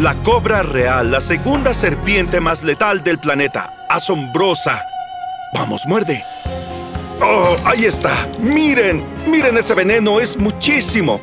La cobra real, la segunda serpiente más letal del planeta. ¡Asombrosa! ¡Vamos, muerde! ¡Oh, ahí está! ¡Miren! ¡Miren ese veneno! ¡Es muchísimo!